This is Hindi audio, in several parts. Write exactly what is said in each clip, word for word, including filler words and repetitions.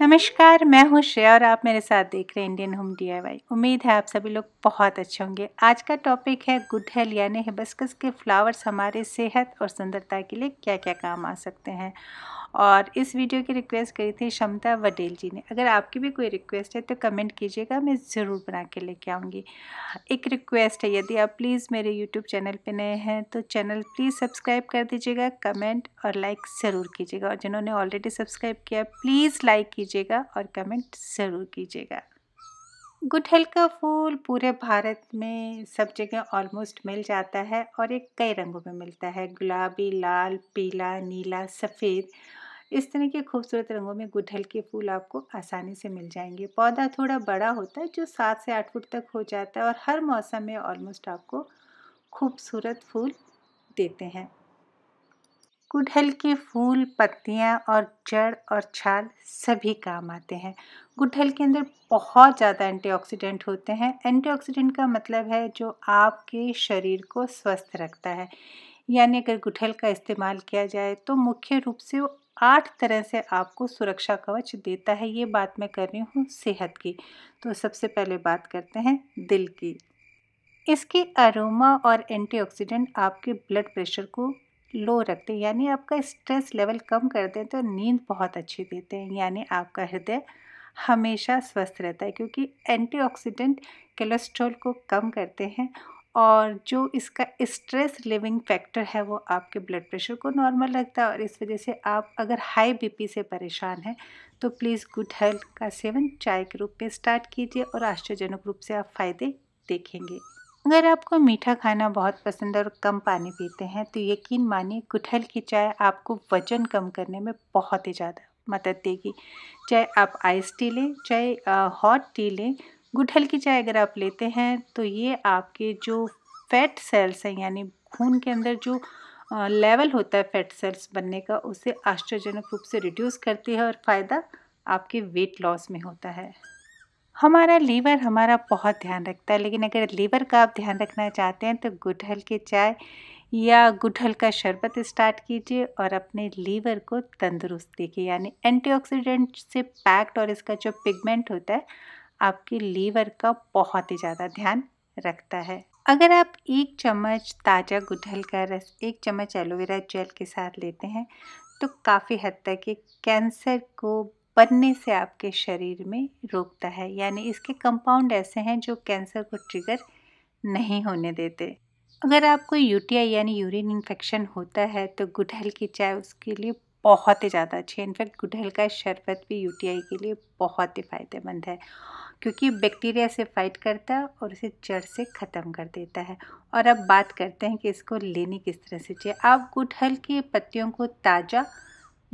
नमस्कार, मैं हूं श्रेया और आप मेरे साथ देख रहे हैं Indian home D I Y. उम्मीद है आप सभी लोग बहुत अच्छे होंगे। आज का टॉपिक है गुड हेल्थ यानी हिबिस्कस के फ्लावर्स हमारे सेहत और सुंदरता के लिए क्या क्या काम आ सकते हैं। और इस वीडियो की रिक्वेस्ट करी थी क्षमता वडेल जी ने। अगर आपकी भी कोई रिक्वेस्ट है तो कमेंट कीजिएगा, मैं ज़रूर बना के लेके आऊँगी। एक रिक्वेस्ट है, यदि आप प्लीज़ मेरे यूट्यूब चैनल पे नए हैं तो चैनल प्लीज़ सब्सक्राइब कर दीजिएगा, कमेंट और लाइक ज़रूर कीजिएगा। और जिन्होंने ऑलरेडी सब्सक्राइब किया प्लीज़ लाइक कीजिएगा और कमेंट ज़रूर कीजिएगा। गुड हेल्थ का फूल पूरे भारत में सब जगह ऑलमोस्ट मिल जाता है और ये कई रंगों में मिलता है, गुलाबी, लाल, पीला, नीला, सफ़ेद, इस तरह के खूबसूरत रंगों में गुड हेल्थ के फूल आपको आसानी से मिल जाएंगे। पौधा थोड़ा बड़ा होता है जो सात से आठ फुट तक हो जाता है और हर मौसम में ऑलमोस्ट आपको खूबसूरत फूल देते हैं। गुड हेल्थ के फूल पत्तियां और जड़ और छाल सभी काम आते हैं। गुड हेल्थ के अंदर बहुत ज़्यादा एंटीऑक्सीडेंट होते हैं। एंटीऑक्सीडेंट का मतलब है जो आपके शरीर को स्वस्थ रखता है, यानी अगर गुड हेल्थ का इस्तेमाल किया जाए तो मुख्य रूप से वो आठ तरह से आपको सुरक्षा कवच देता है। ये बात मैं कर रही हूँ सेहत की। तो सबसे पहले बात करते हैं दिल की। इसके अरोमा और एंटीऑक्सीडेंट आपके ब्लड प्रेशर को लो रखते हैं, यानी आपका स्ट्रेस लेवल कम करते हैं, तो नींद बहुत अच्छी देते हैं, यानी आपका हृदय हमेशा स्वस्थ रहता है क्योंकि एंटीऑक्सीडेंट कोलेस्ट्रॉल को कम करते हैं। और जो इसका स्ट्रेस रिलीविंग फैक्टर है वो आपके ब्लड प्रेशर को नॉर्मल रखता है। और इस वजह से आप अगर हाई बीपी से परेशान हैं तो प्लीज़ गुड हेल्थ का सेवन चाय के रूप में स्टार्ट कीजिए और आश्चर्यजनक रूप से आप फ़ायदे देखेंगे। अगर आपको मीठा खाना बहुत पसंद है और कम पानी पीते हैं तो यकीन मानिए गुड हेल्थ की चाय आपको वज़न कम करने में बहुत ही ज़्यादा मदद देगी। चाहे आप आइस टी लें, चाहे हॉट टी लें, गुड हेल्थ की चाय अगर आप लेते हैं तो ये आपके जो फैट सेल्स हैं, यानी खून के अंदर जो लेवल होता है फैट सेल्स बनने का, उसे आश्चर्यजनक रूप से रिड्यूस करती है और फ़ायदा आपके वेट लॉस में होता है। हमारा लीवर हमारा बहुत ध्यान रखता है, लेकिन अगर लीवर का आप ध्यान रखना चाहते हैं तो गुड हेल्थ की चाय या गुड हेल्थ का शरबत स्टार्ट कीजिए और अपने लीवर को तंदुरुस्त देखिए, यानी एंटीऑक्सीडेंट से पैक्ड और इसका जो पिगमेंट होता है आपके लीवर का बहुत ही ज़्यादा ध्यान रखता है। अगर आप एक चम्मच ताज़ा गुड हेल्थ का रस एक चम्मच एलोवेरा जेल के साथ लेते हैं तो काफ़ी हद तक ये कैंसर को बनने से आपके शरीर में रोकता है, यानी इसके कंपाउंड ऐसे हैं जो कैंसर को ट्रिगर नहीं होने देते। अगर आपको यू टी आई यानी यूरिन इन्फेक्शन होता है तो गुड हेल्थ की चाय उसके लिए बहुत ही ज़्यादा अच्छी है। इनफैक्ट गुड हेल्थ का शरबत भी यू टी आई के लिए बहुत ही फ़ायदेमंद है क्योंकि बैक्टीरिया से फाइट करता है और उसे जड़ से ख़त्म कर देता है। और अब बात करते हैं कि इसको लेनी किस तरह से चाहिए। आप गुड हेल्थ की पत्तियों को ताज़ा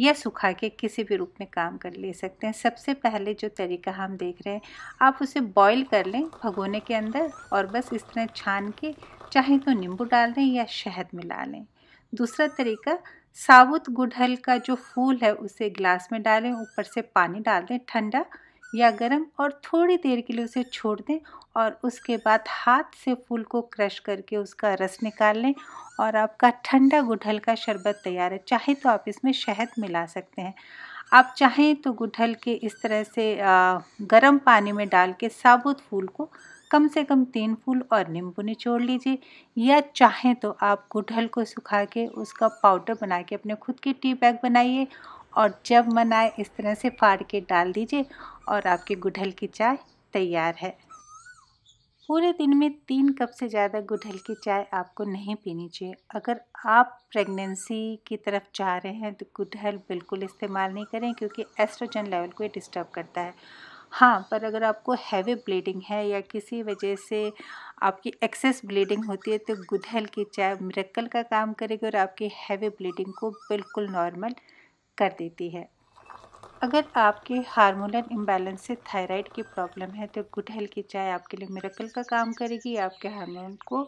या सुखा के किसी भी रूप में काम कर ले सकते हैं। सबसे पहले जो तरीका हम देख रहे हैं, आप उसे बॉईल कर लें भगोने के अंदर और बस इस तरह छान के चाहे तो नींबू डाल दें या शहद मिला लें। दूसरा तरीका, साबुत गुड हेल्थ का जो फूल है उसे ग्लास में डालें, ऊपर से पानी डाल दें ठंडा या गर्म, और थोड़ी देर के लिए उसे छोड़ दें और उसके बाद हाथ से फूल को क्रश करके उसका रस निकाल लें और आपका ठंडा गुड हेल्थ का शरबत तैयार है। चाहे तो आप इसमें शहद मिला सकते हैं। आप चाहें तो गुड हेल्थ के इस तरह से गर्म पानी में डाल के साबुत फूल को कम से कम तीन फूल और नींबू निचोड़ लीजिए, या चाहें तो आप गुड हेल्थ को सुखा के उसका पाउडर बना के अपने खुद के टी बैग बनाइए और जब मन आए इस तरह से फाड़ के डाल दीजिए और आपकी गुड हेल्थ की चाय तैयार है। पूरे दिन में तीन कप से ज़्यादा गुड हेल्थ की चाय आपको नहीं पीनी चाहिए। अगर आप प्रेगनेंसी की तरफ जा रहे हैं तो गुड हेल्थ बिल्कुल इस्तेमाल नहीं करें क्योंकि एस्ट्रोजन लेवल को डिस्टर्ब करता है। हाँ, पर अगर आपको हैवी ब्लीडिंग है या किसी वजह से आपकी एक्सेस ब्लीडिंग होती है तो गुड हेल्थ की चाय मिरेकल का काम करेगी और आपकी हैवी ब्लीडिंग को बिल्कुल नॉर्मल कर देती है। अगर आपके हार्मोनल इम्बैलेंस से थायराइड की प्रॉब्लम है तो गुड हेल्थ की चाय आपके लिए मिरेकल का काम करेगी, आपके हार्मोन को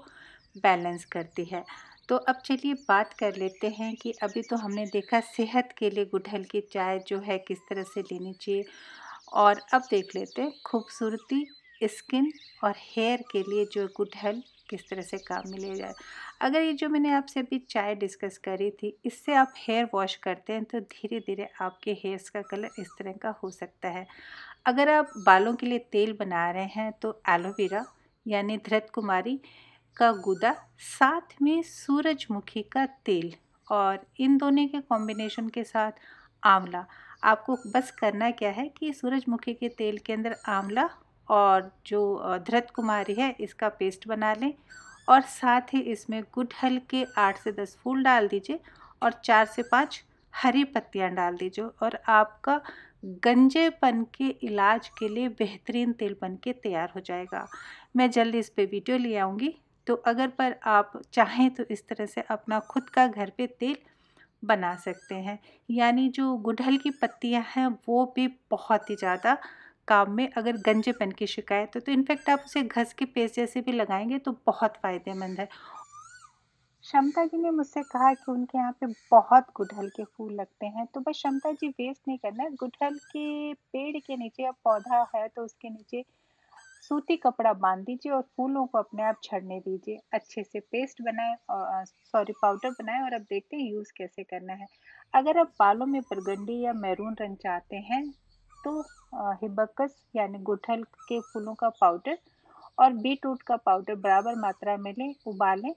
बैलेंस करती है। तो अब चलिए बात कर लेते हैं कि अभी तो हमने देखा सेहत के लिए गुड हेल्थ की चाय जो है किस तरह से लेनी चाहिए, और अब देख लेते हैं खूबसूरती, स्किन और हेयर के लिए जो गुड हेल्थ किस तरह से काम मिलेगा। अगर ये जो मैंने आपसे अभी चाय डिस्कस करी थी, इससे आप हेयर वॉश करते हैं तो धीरे धीरे आपके हेयर्स का कलर इस तरह का हो सकता है। अगर आप बालों के लिए तेल बना रहे हैं तो एलोवेरा यानी धृत कुमारी का गूदा, साथ में सूरजमुखी का तेल और इन दोनों के कॉम्बिनेशन के साथ आंवला। आपको बस करना क्या है कि सूरजमुखी के तेल के अंदर आंवला और जो धृत कुमारी है इसका पेस्ट बना लें और साथ ही इसमें गुड़हल के आठ से दस फूल डाल दीजिए और चार से पाँच हरी पत्तियां डाल दीजिए और आपका गंजेपन के इलाज के लिए बेहतरीन तेल बन के तैयार हो जाएगा। मैं जल्दी इस पे वीडियो ले आऊँगी। तो अगर पर आप चाहें तो इस तरह से अपना खुद का घर पे तेल बना सकते हैं, यानी जो गुड़हल की पत्तियां हैं वो भी बहुत ही ज़्यादा काम में, अगर गंजेपन की शिकायत हो तो इनफैक्ट आप उसे घस के पेस्ट जैसे भी लगाएंगे तो बहुत फ़ायदेमंद है। क्षमता जी ने मुझसे कहा कि उनके यहाँ पे बहुत गुड़हल के फूल लगते हैं, तो बस क्षमता जी वेस्ट नहीं करना, गुड़हल के पेड़ के नीचे या पौधा है तो उसके नीचे सूती कपड़ा बांध दीजिए और फूलों को अपने आप झड़ने दीजिए। अच्छे से पेस्ट बनाएं और सॉरी पाउडर बनाएं और अब देखते हैं यूज़ कैसे करना है। अगर आप बालों में बरगंडी या मैरून रंग चाहते हैं तो हिबिस्कस यानी गुठल के फूलों का पाउडर और बीटरूट का पाउडर बराबर मात्रा में लें, उबालें,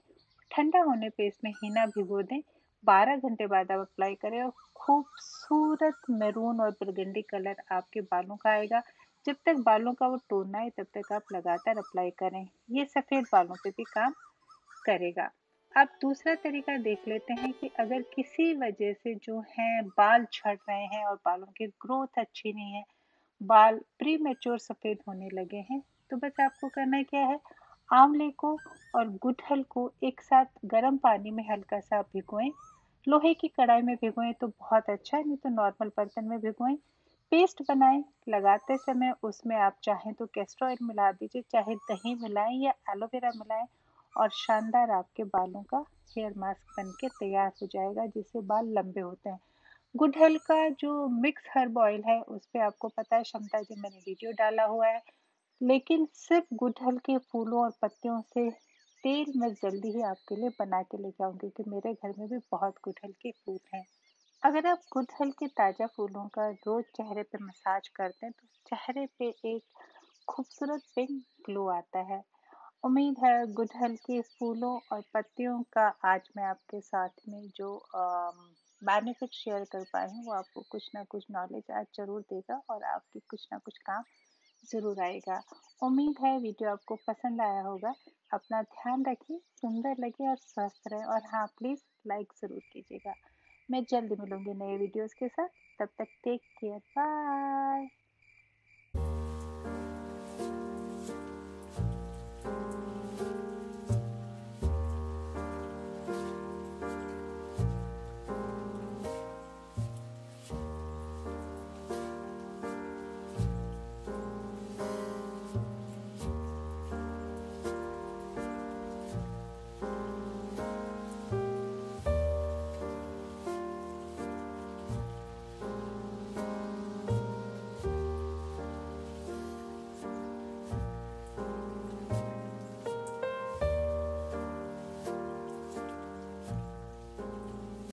ठंडा होने पे इसमें हीना भिगो दें, बारह घंटे बाद आप अप्लाई करें और खूबसूरत मैरून और बरगंडी कलर आपके बालों का आएगा। जब तक बालों का वो टोन आए तब तक आप लगातार अप्लाई करें, ये सफ़ेद बालों पे भी काम करेगा। अब दूसरा तरीका देख लेते हैं कि अगर किसी वजह से जो हैं बाल झड़ रहे हैं और बालों की ग्रोथ अच्छी नहीं है, बाल प्री मैच्योर सफ़ेद होने लगे हैं, तो बस आपको करना क्या है, आंवले को और गुठल को एक साथ गर्म पानी में हल्का सा भिगोएं। लोहे की कढ़ाई में भिगोएं तो बहुत अच्छा है, नहीं तो नॉर्मल बर्तन में भिगोएं। पेस्ट बनाएं, लगाते समय उसमें आप चाहें तो कैस्टर ऑयल मिला दीजिए, चाहे दही मिलाएं या एलोवेरा मिलाएं और शानदार आपके बालों का हेयर मास्क बन के तैयार हो जाएगा जिससे बाल लंबे होते हैं। गुड़हल का जो मिक्स हर्ब ऑयल है उस पर आपको पता है क्षमता जी मैंने वीडियो डाला हुआ है, लेकिन सिर्फ गुड़हल के फूलों और पत्तियों से तेल मैं जल्दी ही आपके लिए बना के लेके आऊँगी क्योंकि मेरे घर में भी बहुत गुड़हल के फूल हैं। अगर आप गुड़हल के ताज़ा फूलों का रोज़ चेहरे पे मसाज करते हैं तो चेहरे पे एक खूबसूरत पिंक ग्लो आता है। उम्मीद है गुड़हल के फूलों और पत्तियों का आज मैं आपके साथ में जो बेनिफिट शेयर कर पाई हूँ वो आपको कुछ ना कुछ नॉलेज आज ज़रूर देगा और आपके कुछ ना कुछ काम ज़रूर आएगा। उम्मीद है वीडियो आपको पसंद आया होगा। अपना ध्यान रखिए, सुंदर लगे और स्वस्थ रहें और हाँ प्लीज़ लाइक ज़रूर कीजिएगा। मैं जल्दी मिलूंगी नए वीडियोस के साथ, तब तक टेक केयर, बाय।